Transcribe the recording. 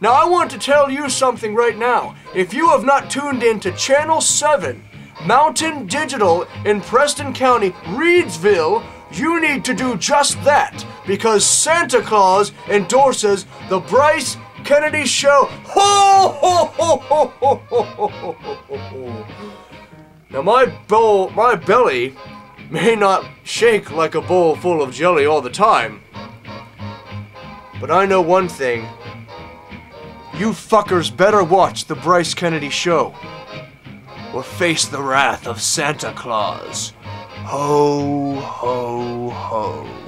Now I want to tell you something right now. If you have not tuned in to Channel 7, Mountain Digital in Preston County, Reedsville, you need to do just that, because Santa Claus endorses the Brice Kennedy Show. Ho, ho, ho, ho, ho, ho, ho, ho, ho. Now my belly may not shake like a bowl full of jelly all the time, but I know one thing. You fuckers better watch the Brice Kennedy Show or face the wrath of Santa Claus. Ho, ho, ho.